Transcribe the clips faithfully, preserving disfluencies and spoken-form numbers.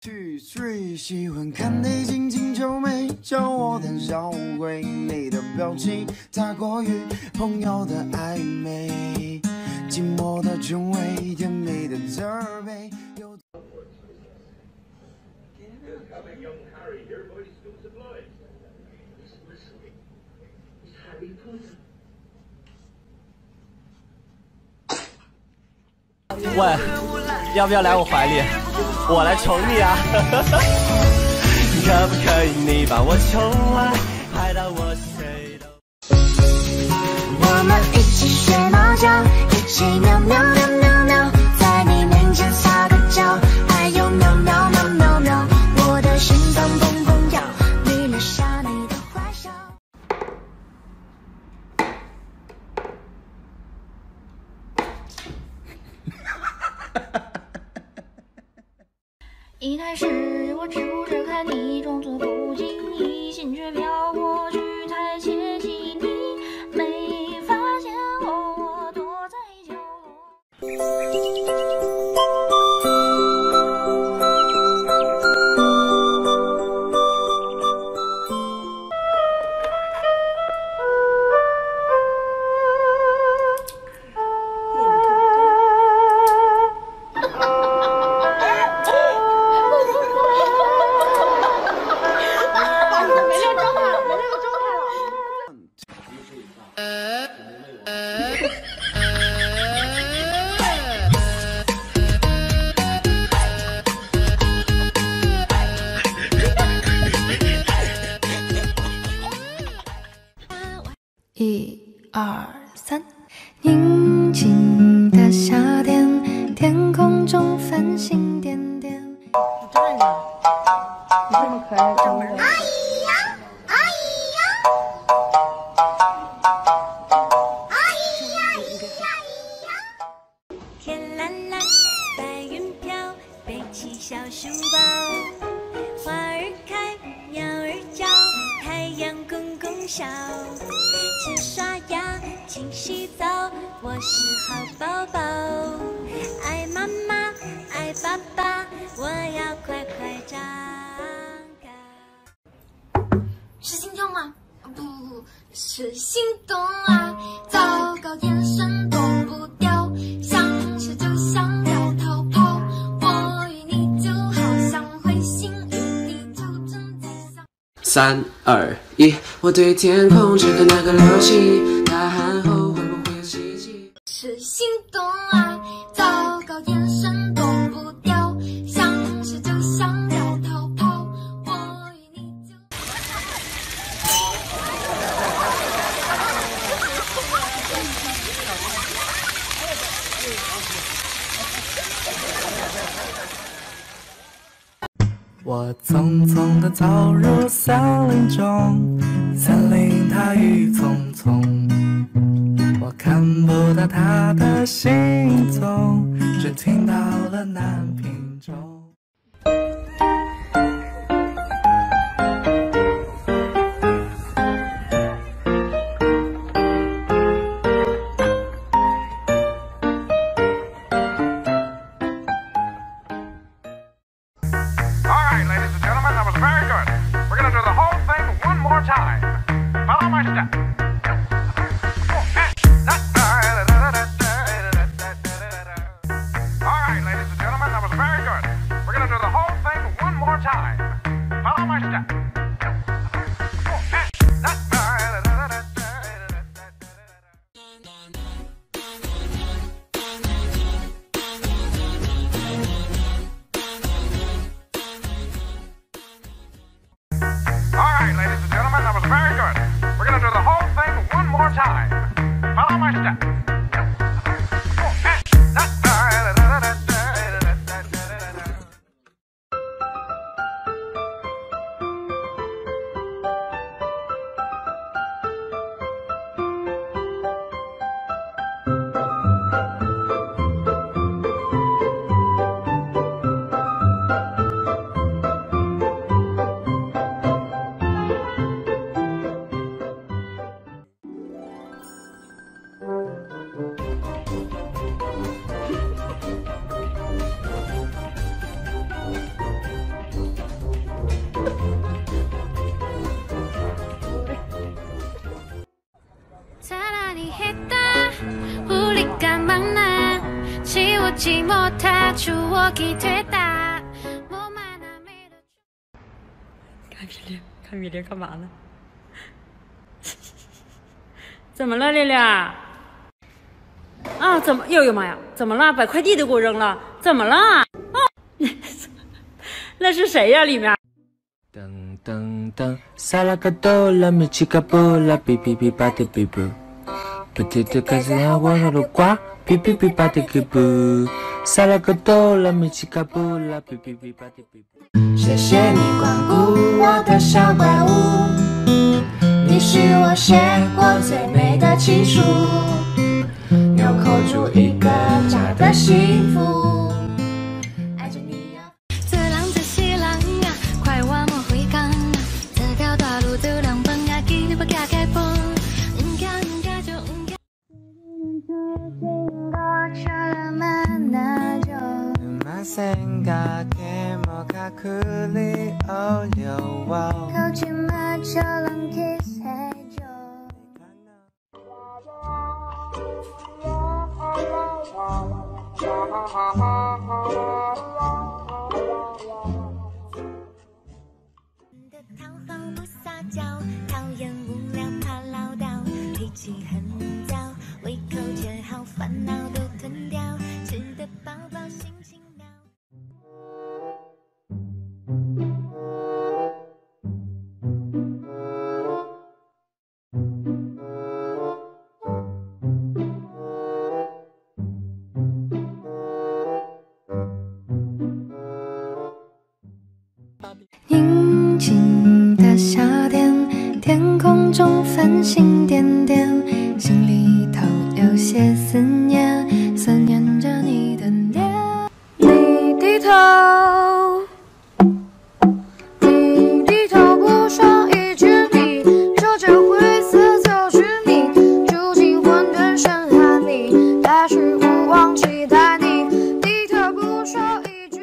去睡，喜欢看你紧紧皱眉，叫我胆小无愧。你的表情太过于朋友的暧昧，寂寞的称谓，甜蜜的责备。喂，要不要来我怀里？我来宠你啊！可不可以你把我宠来，爱到我谁都。我们一起学猫叫，一起喵喵喵喵喵，在你面前撒个娇，哎呦喵喵喵喵喵，我的心脏砰砰跳，你留下你的坏笑。一开始我只顾着看你，装作不经意，心却飘过去，太窃喜，你没发现我，我躲在角一二三，宁静的夏天，天空中繁星点点。我真爱你，你这么可爱，掌门。阿姨呀，阿姨呀，阿姨呀，咿呀咿呀。天蓝蓝，白云飘，背起小书包，花儿开，鸟儿叫，太阳公公笑。 勤刷牙，勤洗澡，我是好宝宝。爱妈妈，爱爸爸，我要快快长高。是心动吗？不，是心动啊！糟糕，眼神躲不掉，想吃就想要逃跑。我与你就好像彗星与地球正在相。三二一，我对天空指个那个流星。 是心动啊！糟糕，眼神躲不掉，想吃就想要逃跑，我与你就。我匆匆地走入森林中，森林它郁葱葱。 我看不到他的行踪，只听到了南屏钟。All right, ladies and gentlemen, that was very good. We're gonna do the whole thing one more time. Follow my step. Thank you. 잊지 못할 추억이 됐다 看月亮，看月亮干嘛呢？怎么了，亮亮？啊，怎么？哟哟妈呀，怎么了？把快递都给我扔了，怎么了？哦，那是谁呀、啊？里面？噔噔噔，萨拉格多拉米奇卡布拉，哔哔哔巴的哔布，不提的开始还忘了路瓜，哔哔哔巴的哔布，萨拉格多拉米奇卡布拉，哔哔哔巴的哔布。 谢谢你光顾我的小怪物，你是我写过最美的情书，纽扣住一个家的幸福。爱着你呀，做人做事人啊，快活莫悔讲啊，做条大路做人放下，记得要行开步，唔惊唔惊就唔惊。가클리 어려워 거짓말처럼 키스해줘宁静的夏天，天空中繁星点点，心里头有些思念，思念着你的脸。你低头，你低头不说一句你，这就灰色就是你，住进混沌深海里，但是我忘记带你，低头不说一句。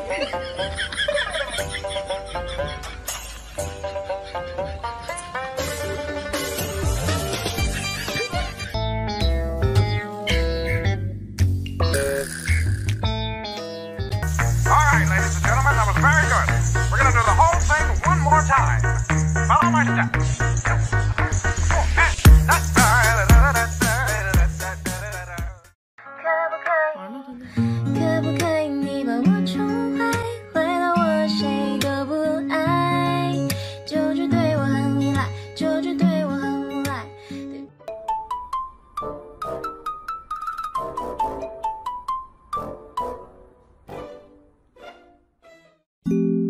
All right, ladies and gentlemen, that was very good. We're gonna do the whole thing one more time. Follow my steps. Thank you.